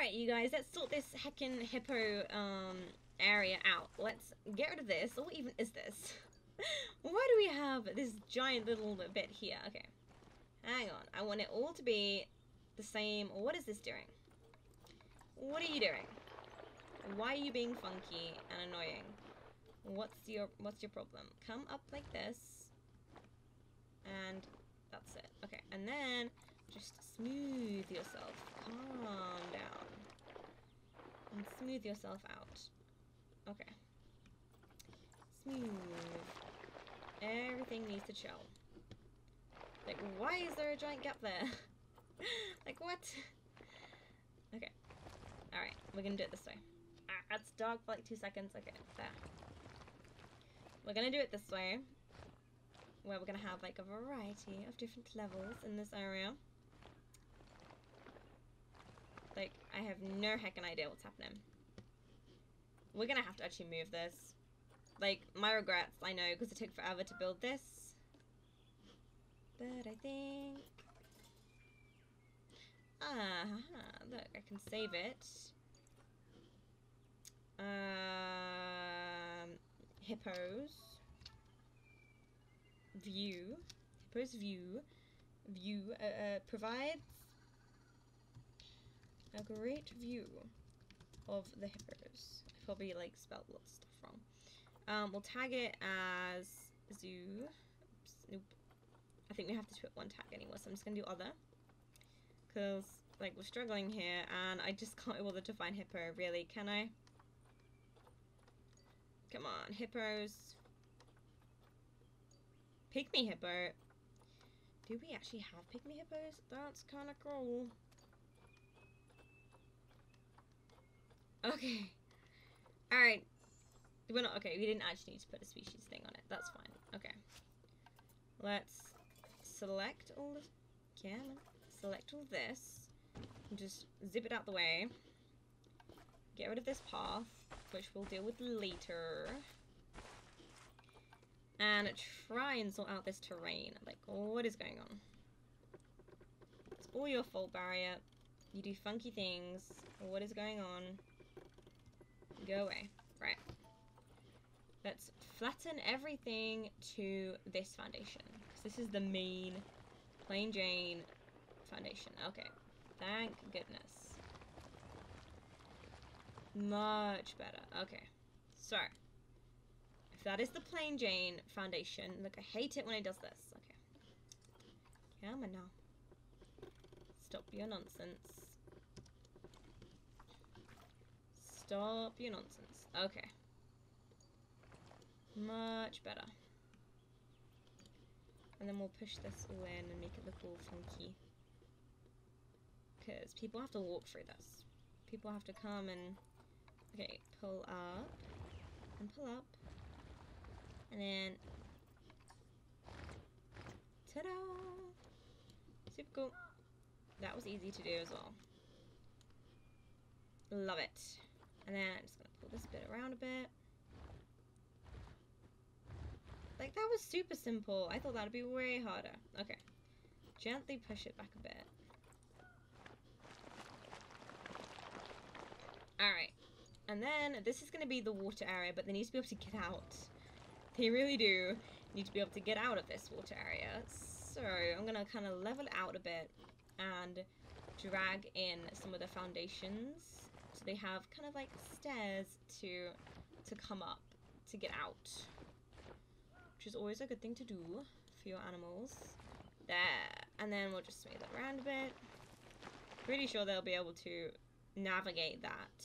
Alright, you guys, let's sort this heckin' hippo area out. Let's get rid of this. What even is this? Why do we have this giant little bit here? Okay. Hang on. I want it all to be the same. What is this doing? What are you doing? Why are you being funky and annoying? What's your problem? Come up like this. And that's it. Okay, and then just smooth yourself. Calm down. And smooth yourself out. Okay. Smooth. Everything needs to chill. Like, why is there a giant gap there? Like, what? Okay. Alright, we're gonna do it this way. Ah, that's dark for like 2 seconds. Okay, there. We're gonna do it this way. Where we're gonna have like a variety of different levels in this area. Like, I have no heckin' idea what's happening. We're gonna have to actually move this. Like, my regrets, I know, because it took forever to build this. But I think... Ah, look, I can save it. Hippos. View. Hippos view. View provides a great view of the hippos. I probably, like, spelled lots of stuff wrong. We'll tag it as zoo. Oops, nope. I think we have to put one tag anyway, so I'm just gonna do other. Because, like, we're struggling here, and I just can't bother to find hippo, really, can I? Come on, hippos. Pygmy hippo. Do we actually have pygmy hippos? That's kind of cool. Okay. Alright. We're not, okay, we didn't actually need to put a species thing on it. That's fine. Okay. Let's select all this. Yeah, select all this. And just zip it out the way. Get rid of this path, which we'll deal with later. And try and sort out this terrain. Like, what is going on? It's all your fault, Barrier. You do funky things. What is going on? Go away. Right. Let's flatten everything to this foundation. Because this is the main Plain Jane foundation. Okay. Thank goodness. Much better. Okay. So. If that is the Plain Jane foundation. Look, I hate it when it does this. Okay. Come on now. Stop your nonsense. Stop your nonsense. Okay. Much better. And then we'll push this all in and make it look all funky. Because people have to walk through this. People have to come and... Okay, pull up. And pull up. And then... Ta-da! Super cool. That was easy to do as well. Love it. And then I'm just going to pull this bit around a bit. Like, that was super simple. I thought that would be way harder. Okay. Gently push it back a bit. Alright. And then, this is going to be the water area, but they need to be able to get out. They really do need to be able to get out of this water area. So, I'm going to kind of level it out a bit and drag in some of the foundations. So they have kind of like stairs to come up, to get out. Which is always a good thing to do for your animals. There. And then we'll just smooth that around a bit. Pretty sure they'll be able to navigate that.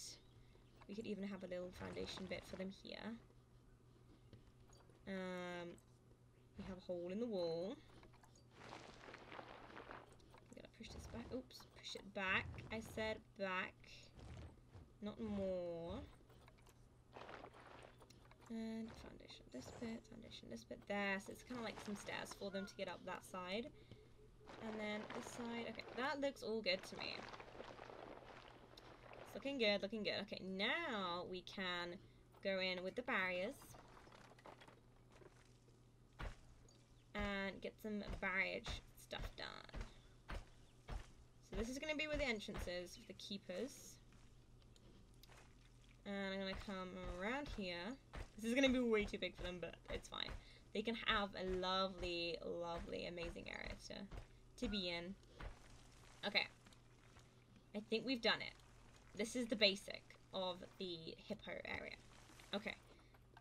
We could even have a little foundation bit for them here. We have a hole in the wall. I'm gonna push this back. Oops. Push it back. I said back. Not more. And foundation this bit, there. So it's kind of like some stairs for them to get up that side. And then this side. Okay, that looks all good to me. It's looking good, looking good. Okay, now we can go in with the barriers. And get some barrier stuff done. So this is going to be where the entrances for the keepers. And I'm gonna come around here. This is gonna be way too big for them, but it's fine. They can have a lovely, lovely, amazing area to be in. Okay. I think we've done it. This is the basic of the hippo area. Okay.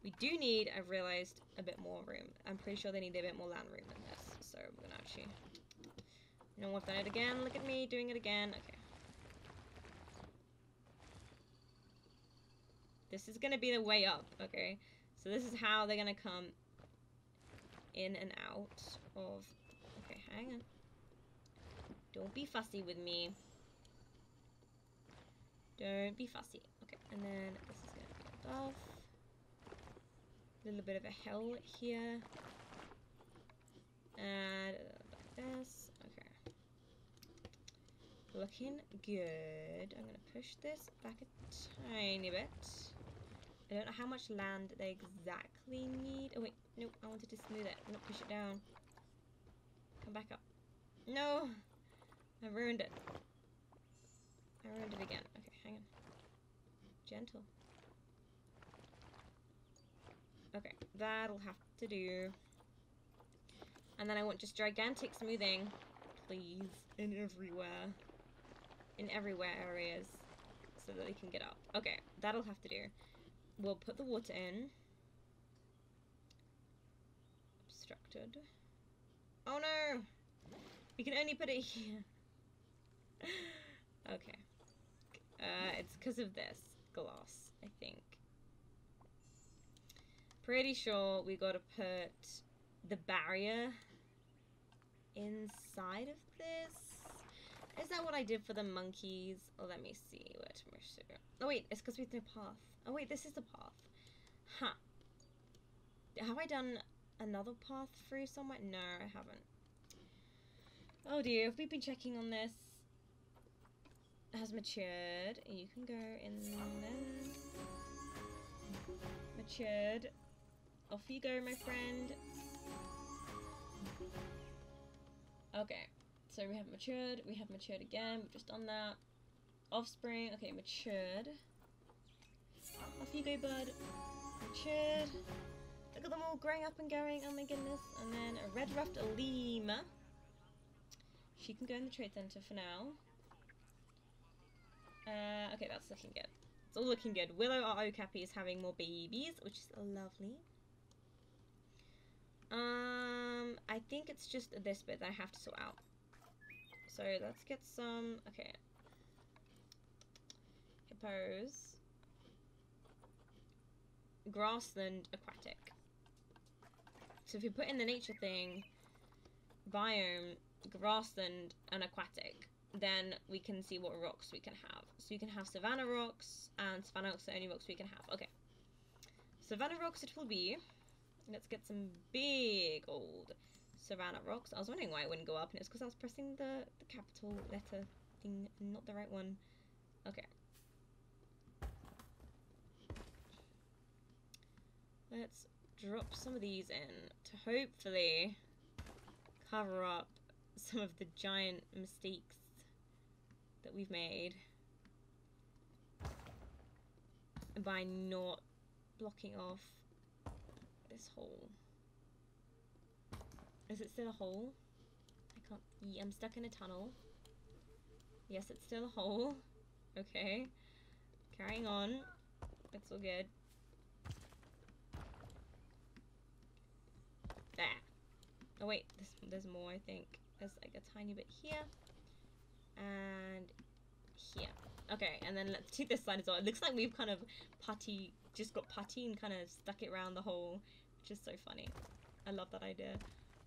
We do need, I've realized, a bit more room. I'm pretty sure they need a bit more land room than this. So we're gonna actually... No, I've done it again. Look at me doing it again. Okay. This is gonna be the way up, okay? So this is how they're gonna come in and out of... Okay, hang on. Don't be fussy with me. Don't be fussy. Okay, and then this is gonna be above. A little bit of a hill here. And like this. Okay. Looking good. I'm gonna push this back a tiny bit. I don't know how much land they exactly need. Oh wait, nope, I wanted to smooth it, not push it down. Come back up. No! I ruined it. I ruined it again. Okay, hang on. Gentle. Okay, that'll have to do. And then I want just gigantic smoothing, please, in everywhere areas, so that we can get up. Okay, that'll have to do. We'll put the water in. Obstructed. Oh no! We can only put it here. Okay. It's because of this glass, I think. Pretty sure we gotta put the barrier inside of this. Is that what I did for the monkeys? Oh, let me see. Oh wait, it's because we threw a path. Oh wait, this is the path. Huh. Have I done another path through somewhere? No, I haven't. Oh dear, have we been checking on this? It has matured. You can go in there. Matured. Off you go, my friend. Okay. So we have matured again. We've just done that. Offspring. Okay, matured. Off you go, bud. Matured. Look at them all growing up and going. Oh my goodness. And then a red-ruffed lemur. She can go in the trade center for now. Okay, that's looking good. It's all looking good. Willow, our okapi, is having more babies, which is lovely. I think it's just this bit that I have to sort out. So let's get some, okay. Hippos. Grassland aquatic. So if you put in the nature thing, biome, grassland and aquatic, then we can see what rocks we can have. So you can have savanna rocks, and savanna rocks are the only rocks we can have. Okay. Savanna rocks it will be. Let's get some big old savanna rocks. I was wondering why it wouldn't go up, and it's because I was pressing the capital letter thing, not the right one. Okay. Let's drop some of these in to hopefully cover up some of the giant mistakes that we've made by not blocking off this hole. Is it still a hole? I can't... Yeah, I'm stuck in a tunnel. Yes, it's still a hole. Okay. Carrying on. That's all good. There. Oh wait, there's more, I think. There's like a tiny bit here. And here. Okay, and then let's do this side as well. It looks like we've kind of putty... Just got putty and kind of stuck it around the hole. Which is so funny. I love that idea.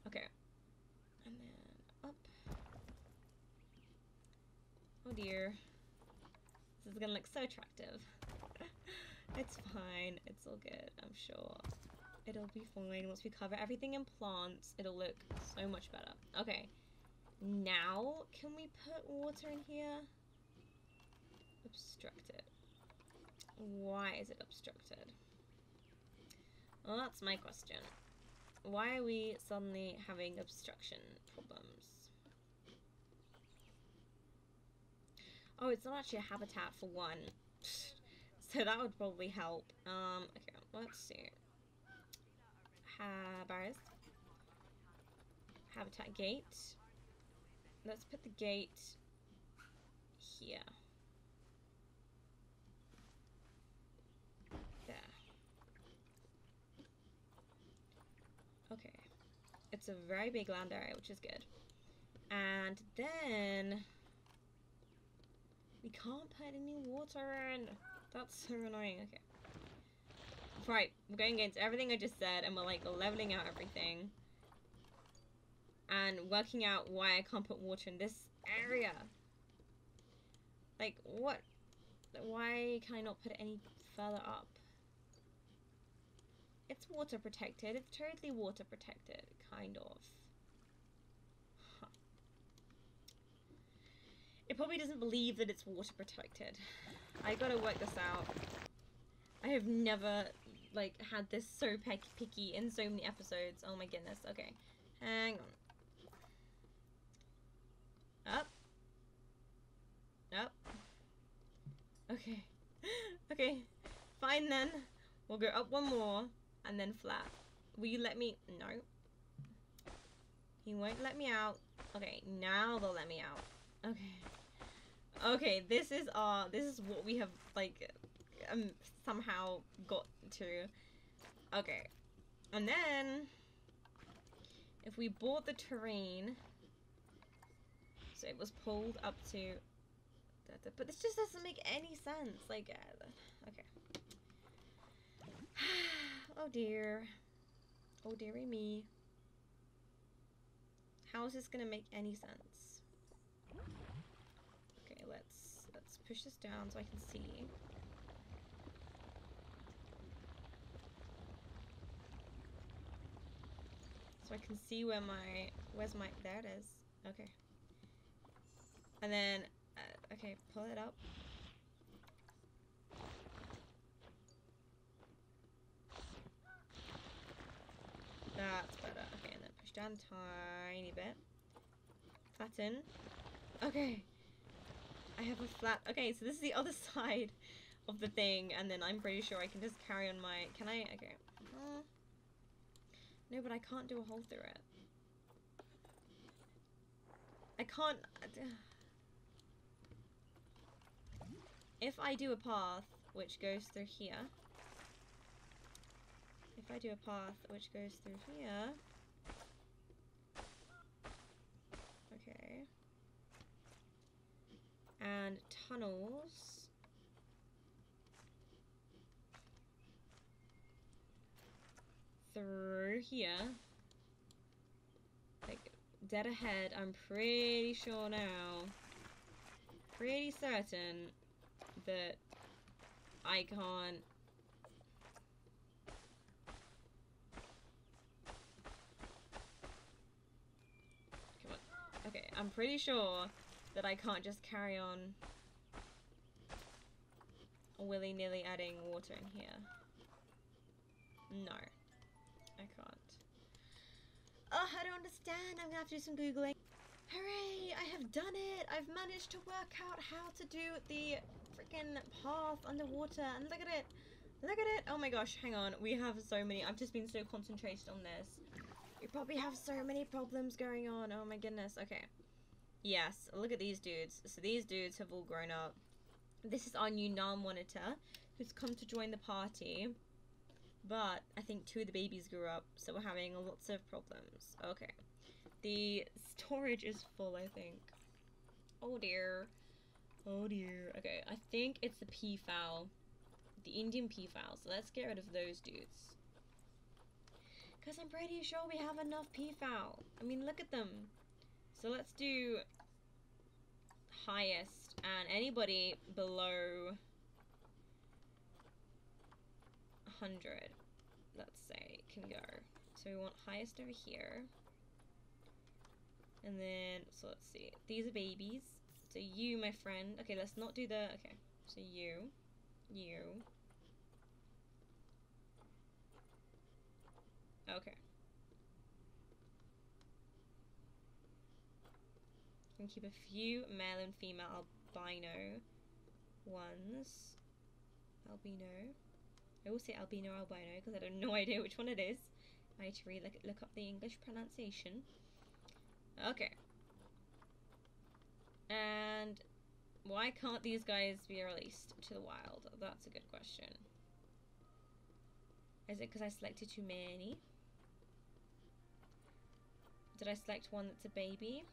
Okay, and then up. Oh dear, this is gonna look so attractive. It's fine, it's all good, I'm sure. It'll be fine, once we cover everything in plants, it'll look so much better. Okay, now can we put water in here? Obstructed. Why is it obstructed? Well, that's my question. Why are we suddenly having obstruction problems? Oh, it's not actually a habitat for one. So so that would probably help. Okay, let's see. Barriers. Habitat gate. Let's put the gate here. There. Okay. It's a very big land area, which is good. And then we can't put any water in. That's so annoying. Okay. Right, we're going against everything I just said, and we're like leveling out everything. And working out why I can't put water in this area. Like, what? Why can I not put it any further up? It's water protected. It's totally water protected, kind of. Huh. It probably doesn't believe that it's water protected. I gotta work this out. I have never, like, had this so picky in so many episodes. Oh my goodness. Okay. Hang on. Up. Up. Okay. Okay. Fine then. We'll go up one more and then flat. Will you let me? No. He won't let me out. Okay, now they'll let me out. Okay. Okay, this is what we have, like, somehow got to. Okay. And then if we bought the terrain, so it was pulled up to, but this just doesn't make any sense. Like, okay. Oh dear. Oh dearie me. How is this gonna make any sense? Okay, let's push this down so I can see. So I can see where my, there it is. Okay. And then, okay, pull it up. That's better. Okay, and then push down a tiny bit. Flatten. Okay. I have a flat. Okay, so this is the other side of the thing, and then I'm pretty sure I can just carry on my, can I? Okay. No, but I can't do a hole through it. I can't. If I do a path which goes through here. If I do a path which goes through here. Okay. And tunnels. Through here, like dead ahead, I'm pretty sure now, pretty certain that I can't. Come on. Okay, I'm pretty sure that I can't just carry on willy-nilly adding water in here. No. I can't. Oh, I don't understand. I'm gonna have to do some Googling. Hooray! I have done it! I've managed to work out how to do the freaking path underwater. And look at it! Look at it! Oh my gosh, hang on. We have so many. I've just been so concentrated on this. We probably have so many problems going on. Oh my goodness. Okay. Yes, look at these dudes. So these dudes have all grown up. This is our new Nile monitor who's come to join the party. But I think 2 of the babies grew up, so we're having lots of problems. Okay. The storage is full, I think. Oh dear. Oh dear. Okay, I think it's the peafowl. The Indian peafowl. So let's get rid of those dudes. Because I'm pretty sure we have enough peafowl. I mean, look at them. So let's do highest, and anybody below 100, let's say, can go. So we want highest over here, and then, so let's see, these are babies, so you, my friend, okay, let's not do the, okay, so you, okay, I can keep a few male and female albino ones, Albino. I always say albino or albino because I have no idea which one it is. I need to look up the English pronunciation. Okay. And why can't these guys be released to the wild? That's a good question. Is it because I selected too many? Did I select one that's a baby?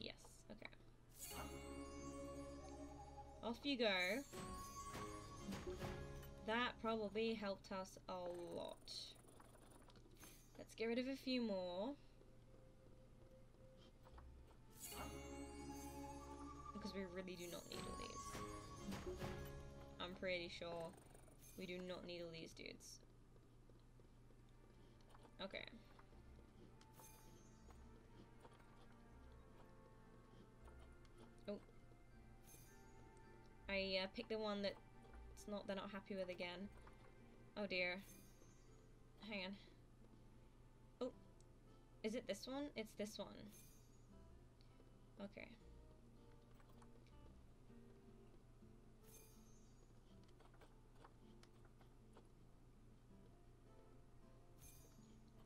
Yes, okay. Off you go. That probably helped us a lot. Let's get rid of a few more. Because we really do not need all these. I'm pretty sure we do not need all these dudes. Okay. Oh. I picked the one that they're not happy with again. Oh dear. Hang on. Oh. Is it this one? It's this one. Okay.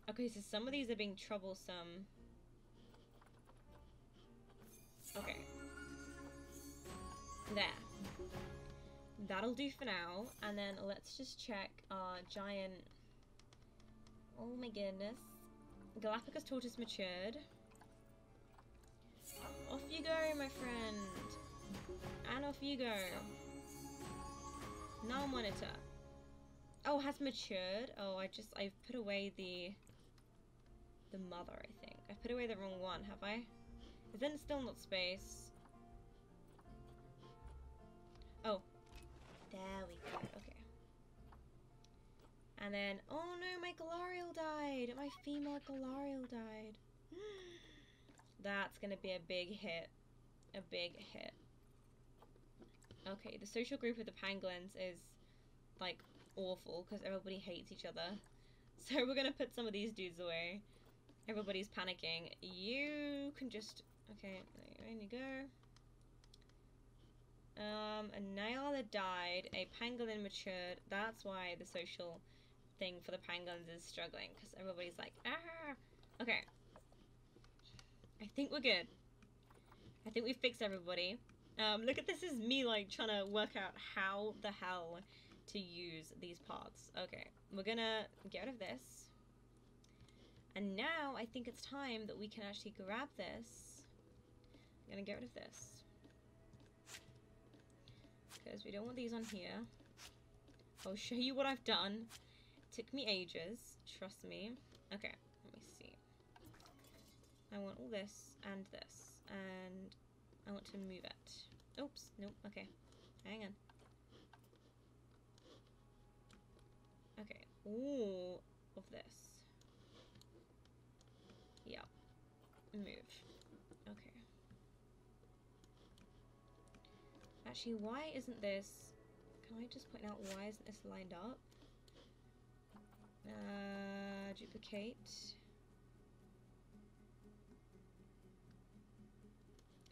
Okay, so some of these are being troublesome. Okay. There. That'll do for now. And then let's just check our giant... Oh my goodness. Galapagos tortoise matured. Off you go, my friend. And off you go. Now monitor. Oh, it has matured. Oh, I've put away the mother, I think. I've put away the wrong one, have I? Is then still not space. Oh. There we go. Okay. And then... Oh no, my Galarial died! My female Galarial died. That's gonna be a big hit. A big hit. Okay, the social group of the Pangolins is, like, awful because everybody hates each other. So we're gonna put some of these dudes away. Everybody's panicking. You can just... Okay, in you go. A Nyala died, a Pangolin matured. That's why the social thing for the Pangolins is struggling, because everybody's like, ah! Okay. I think we're good. I think we've fixed everybody. Look at this, is me, like, trying to work out how the hell to use these parts. Okay, we're gonna get rid of this. And now I think it's time that we can actually grab this. I'm gonna get rid of this. Because we don't want these on here. I'll show you what I've done. It took me ages, trust me. Okay, let me see. I want all this, and I want to move it. Oops, nope, okay. Hang on. Okay, all of this. Yep. Move. Okay. Actually, why isn't this... Can I just point out why isn't this lined up? Duplicate.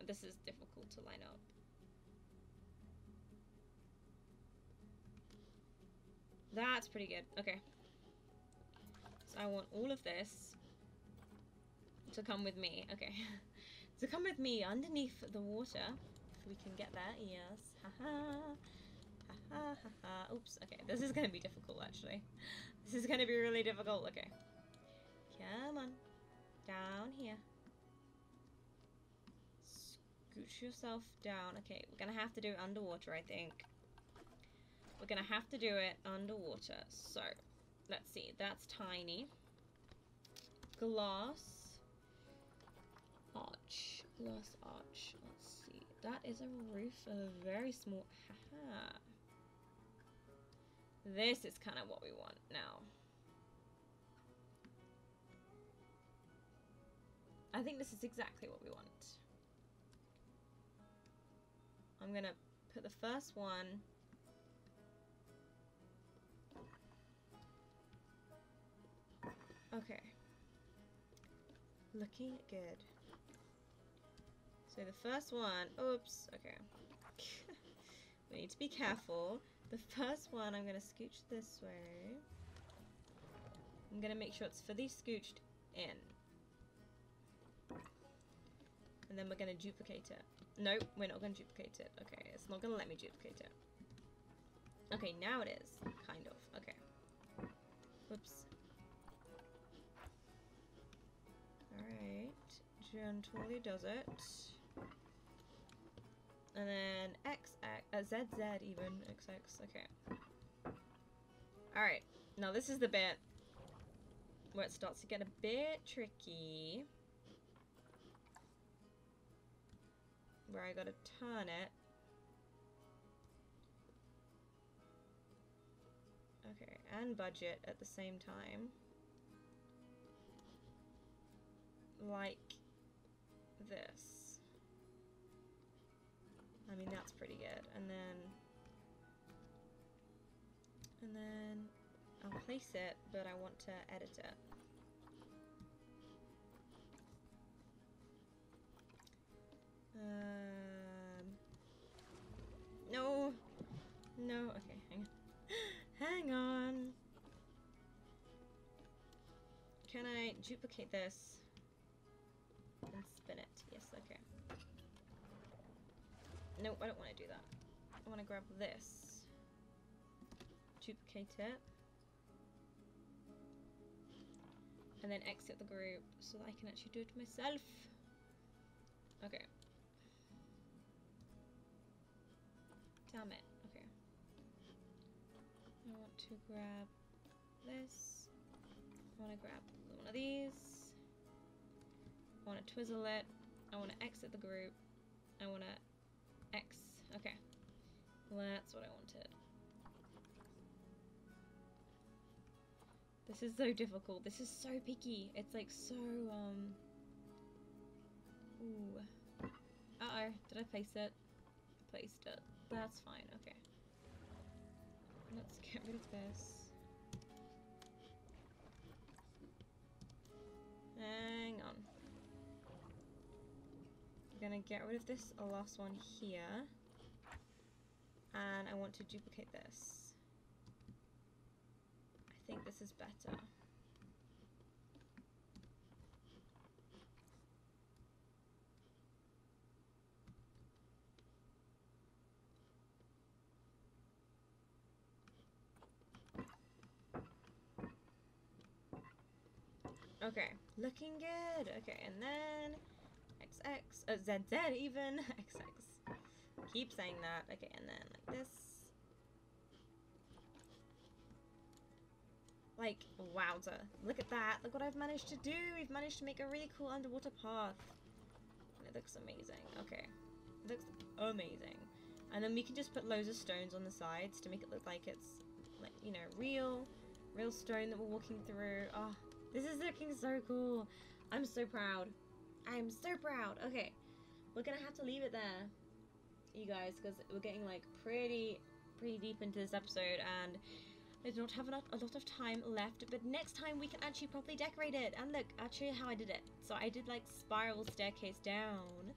This is difficult to line up. That's pretty good. Okay. So I want all of this to come with me. Okay. To come with me underneath the water. We can get that, yes. Haha. Haha, haha. Oops, okay. This is gonna be difficult, actually. This is gonna be really difficult. Okay. Come on. Down here. Scooch yourself down. Okay, we're gonna have to do it underwater, I think. We're gonna have to do it underwater. So, let's see. That's tiny. Glass. Arch. Glass arch. Let's see. That is a roof of a very small... Haha. This is kind of what we want now. I think this is exactly what we want. I'm gonna put the first one... Okay. Looking good. So the first one, oops, okay. We need to be careful. The first one, I'm going to scooch this way. I'm going to make sure it's fully scooched in. And then we're going to duplicate it. No, we're not going to duplicate it. Okay, it's not going to let me duplicate it. Okay, now it is. Kind of. Okay. Whoops. Alright. Gently does it. And then XX. Okay. Alright. Now this is the bit where it starts to get a bit tricky. Where I gotta turn it. Okay, and budget at the same time. Like this. I mean, that's pretty good. And then I'll place it, but I want to edit it. No. No, okay, hang on. Hang on. Can I duplicate this and spin it? Yes, okay. No, I don't want to do that. I want to grab this. Duplicate it. And then exit the group so that I can actually do it myself. Okay. Damn it. Okay. I want to grab this. I want to grab one of these. I want to twizzle it. I want to exit the group. I want to X. Okay. That's what I wanted. This is so difficult. This is so picky. It's like so, Ooh. Uh-oh. Did I place it? I placed it. That's fine. Okay. Let's get rid of this. Hang on. I'm gonna get rid of this last one here. And I want to duplicate this. I think this is better. Okay, looking good. Okay, and then XX, ZZ even, XX. Keep saying that. Okay, and then like this. Like, wowza. Look at that. Look what I've managed to do. We've managed to make a really cool underwater path. And it looks amazing. Okay. It looks amazing. And then we can just put loads of stones on the sides to make it look like it's, like, you know, real stone that we're walking through. Oh. This is looking so cool. I'm so proud. I am so proud. Okay. We're going to have to leave it there, you guys, because we're getting like pretty deep into this episode and I do not have a lot of time left. But next time we can actually properly decorate it. And look, I'll show you how I did it. So I did like spiral staircase down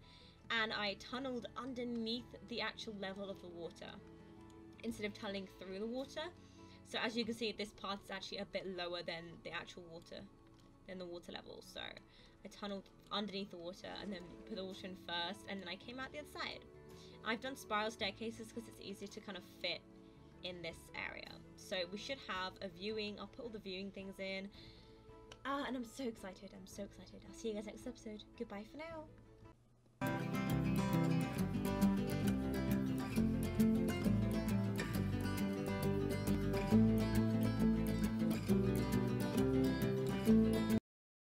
and I tunneled underneath the actual level of the water instead of tunneling through the water. So as you can see, this path is actually a bit lower than the actual water, than the water level. So I tunneled underneath the water and then put the water in first, and then I came out the other side. I've done spiral staircases because it's easier to kind of fit in this area. So we should have a viewing. I'll put all the viewing things in. Ah, and I'm so excited. I'm so excited. I'll see you guys next episode. Goodbye for now.